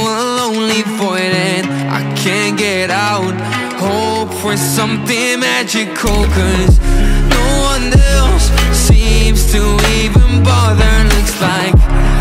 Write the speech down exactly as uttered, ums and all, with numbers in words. a lonely void and I can't get out. Hope for something magical, cause no one else seems to even bother. Looks like